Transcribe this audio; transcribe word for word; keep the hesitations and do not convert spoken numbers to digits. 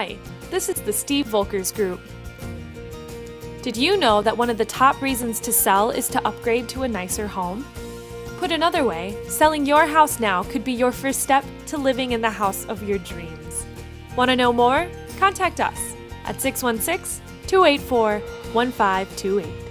Hi, this is the Steve Volkers Group. Did you know that one of the top reasons to sell is to upgrade to a nicer home? Put another way, selling your house now could be your first step to living in the house of your dreams. Want to know more? Contact us at six one six, two eight four, one five two eight.